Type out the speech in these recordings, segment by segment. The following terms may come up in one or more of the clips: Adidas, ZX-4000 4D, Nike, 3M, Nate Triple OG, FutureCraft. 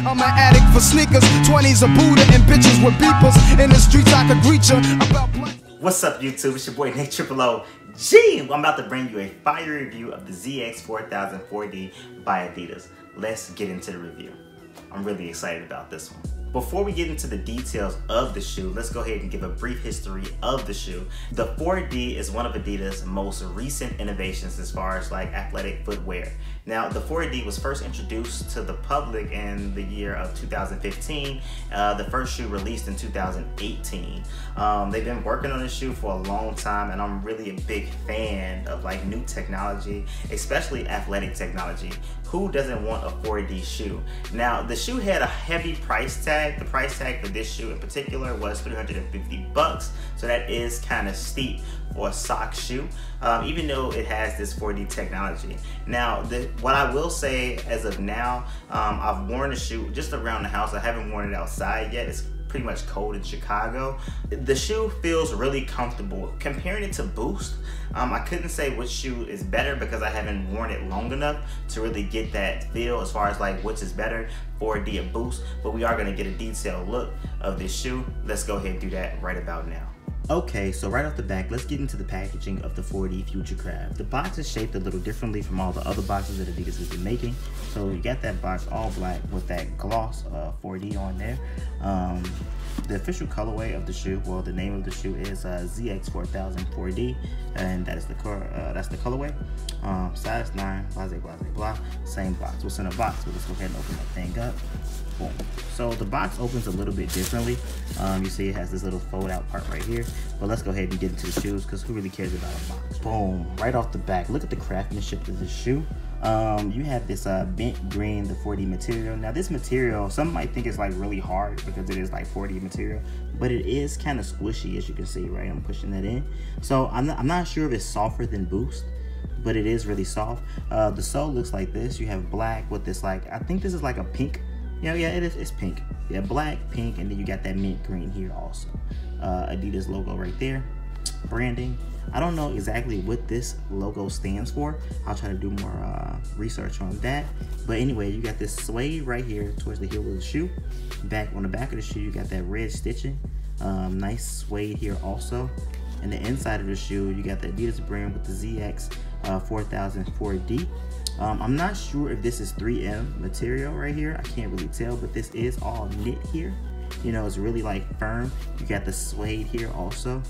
I'm an addict for sneakers, 20s a Buddha and bitches with beepers. In the streets I could reach her about black. What's up YouTube, it's your boy Nate Triple OG. I'm about to bring you a fire review of the ZX-4000 4D by Adidas. Let's get into the review. I'm really excited about this one. Before we get into the details of the shoe, let's go ahead and give a brief history of the shoe. The 4D is one of Adidas' most recent innovations as far as like athletic footwear. Now, the 4D was first introduced to the public in the year of 2015. The first shoe released in 2018. They've been working on this shoe for a long time, and I'm really a big fan of like new technology, especially athletic technology. Who doesn't want a 4D shoe? Now, the shoe had a heavy price tag. The price tag for this shoe in particular was $350, so that is kind of steep for a sock shoe, even though it has this 4D technology. Now, what I will say as of now, I've worn the shoe just around the house. I haven't worn it outside yet. It's pretty much cold in Chicago. The shoe feels really comfortable. Comparing it to Boost, I couldn't say which shoe is better because I haven't worn it long enough to really get that feel as far as like which is better, 4D or Boost, but we are gonna get a detailed look of this shoe. Let's go ahead and do that right about now. Okay, so right off the bat, let's get into the packaging of the 4D FutureCraft. The box is shaped a little differently from all the other boxes that Adidas has been making. So you got that box all black with that gloss 4D on there. The official colorway of the shoe, well, the name of the shoe is ZX-4000 4D, and that is the that's the colorway. Size 9, blah, blah, blah, blah. Same box. What's in the box? Well, let's go ahead and open that thing up. Boom. So the box opens a little bit differently. You see it has this little fold out part right here. But let's go ahead and get into the shoes because who really cares about a box? Boom, right off the back, look at the craftsmanship of this shoe. You have this bent green, the 4D material. Now this material, some might think it's like really hard because it is like 4D material, but it is kind of squishy as you can see, right? I'm pushing that in. So I'm not sure if it's softer than Boost, but it is really soft. The sole looks like this. You have black with this like, I think this is like a pink. Yeah, it is, it's pink. Yeah, black, pink, and then you got that mint green here also. Adidas logo right there, branding. I don't know exactly what this logo stands for. I'll try to do more research on that. But anyway, you got this suede right here towards the heel of the shoe. Back on the back of the shoe, you got that red stitching. Nice suede here also. And the inside of the shoe, you got the Adidas brand with the ZX-4000 4D. I'm not sure if this is 3M material right here. I can't really tell, but this is all knit here. You know, it's really like firm. You got the suede here also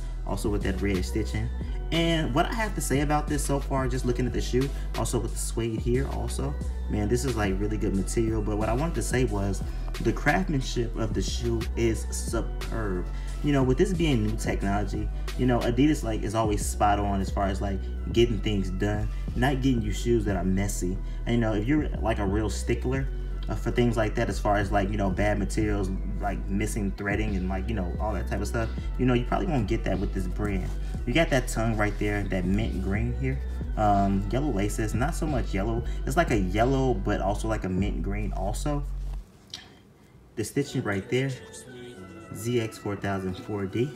with that red stitching. And what I have to say about this so far, just looking at the shoe, also with the suede here also, man, this is like really good material. But what I wanted to say was the craftsmanship of the shoe is superb. You know, with this being new technology, you know, Adidas like is always spot on as far as like getting things done, not getting you shoes that are messy. And you know, if you're like a real stickler for things like that, as far as like, you know, bad materials, like missing threading and like, you know, all that type of stuff, you know, you probably won't get that with this brand. You got that tongue right there, that mint green here. Yellow laces, not so much yellow, it's like a yellow but also like a mint green also. The stitching right there, ZX-4000 4D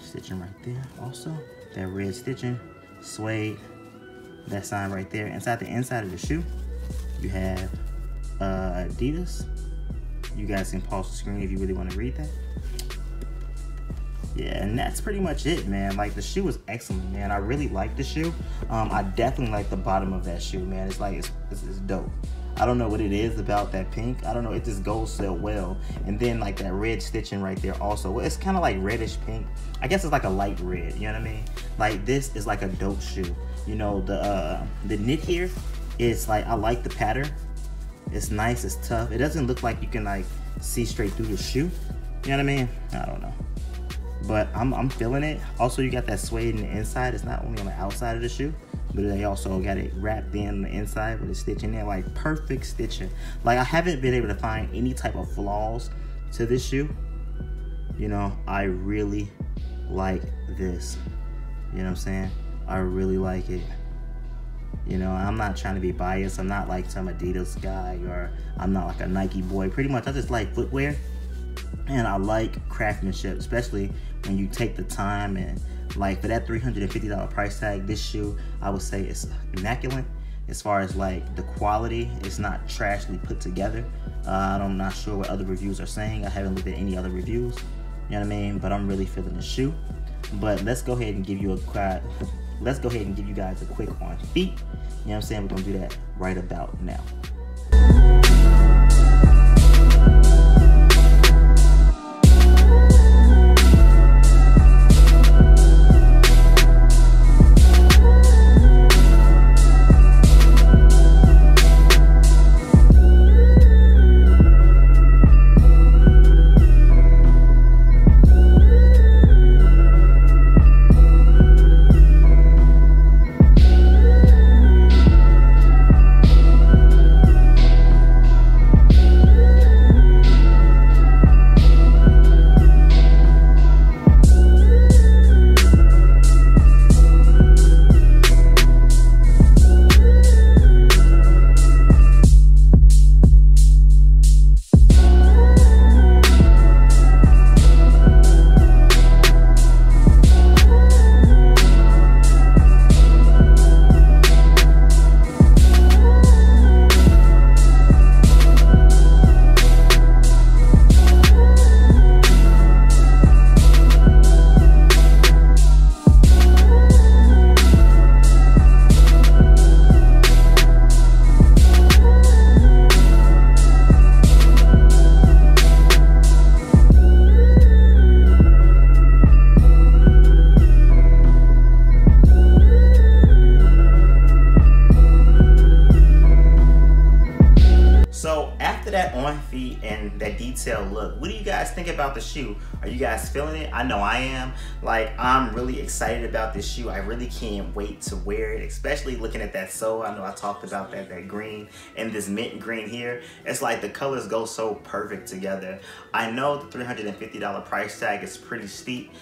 stitching right there also, that red stitching, suede, that sign right there. Inside the inside of the shoe, you have Adidas. You guys can pause the screen if you really want to read that. Yeah, and that's pretty much it, man. Like, the shoe is excellent, man. I really like the shoe. I definitely like the bottom of that shoe, man. It's like, it's dope. I don't know what it is about that pink. I don't know, it just goes so well. And then like that red stitching right there also. It's kind of like reddish pink. I guess it's like a light red, you know what I mean? Like, this is like a dope shoe. You know, the knit here, it's like, I like the pattern. It's nice, it's tough. It doesn't look like you can like see straight through the shoe. You know what I mean? I don't know. But I'm feeling it. Also, you got that suede in the inside. It's not only on the outside of the shoe, but they also got it wrapped in the inside with the stitching there, like perfect stitching. Like, I haven't been able to find any type of flaws to this shoe. You know, I really like this. You know what I'm saying? I really like it. You know, I'm not trying to be biased. I'm not like some Adidas guy, or I'm not like a Nike boy. Pretty much, I just like footwear, and I like craftsmanship, especially when you take the time and like for that $350 price tag, this shoe, I would say it's immaculate. as far as like the quality, it's not trashly put together. I'm not sure what other reviews are saying. I haven't looked at any other reviews, you know what I mean? But I'm really feeling the shoe. But let's go ahead and give you a let's give you guys a quick on feet. You know what I'm saying? We're gonna do that right about now. And that detail look, what do you guys think about the shoe? Are you guys feeling it? I know I am. Like, I'm really excited about this shoe. I really can't wait to wear it, especially looking at that sole. I know I talked about that green and this mint green here. It's like the colors go so perfect together. I know the $350 price tag is pretty steep,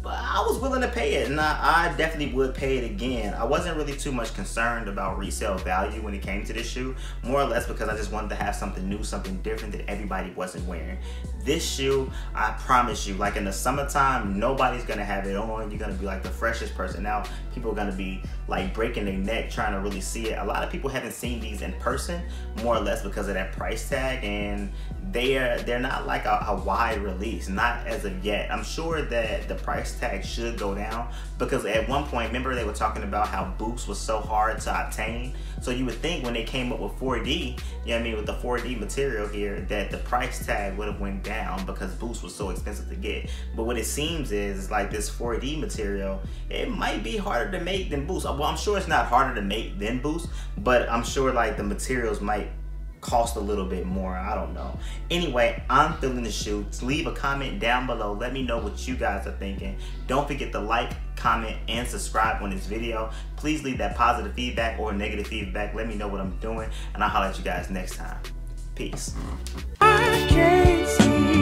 but I was willing to pay it, and I definitely would pay it again. I wasn't really too much concerned about resale value when it came to this shoe, more or less because I just wanted to have something new, something different that everybody wasn't wearing. This shoe, I promise you, like in the summertime, nobody's gonna have it on. You're gonna be like the freshest person. Now, people are gonna be like breaking their neck trying to really see it. A lot of people haven't seen these in person, more or less because of that price tag, and they're not like a wide release, not as of yet. I'm sure that the price tag should go down because at one point, remember they were talking about how Boost was so hard to obtain. So you would think when they came up with 4D, you know what I mean, with the 4D material here, that the price tag would have went down because Boost was so expensive to get. But what it seems is like this 4D material, it might be harder to make than Boost. Well, I'm sure it's not harder to make than Boost, but I'm sure like the materials might cost a little bit more. I don't know. Anyway, I'm feeling the shoe. Leave a comment down below. Let me know what you guys are thinking. Don't forget to like, comment, and subscribe on this video. Please leave that positive feedback or negative feedback. Let me know what I'm doing, and I'll holler at you guys next time. Peace. I can't see.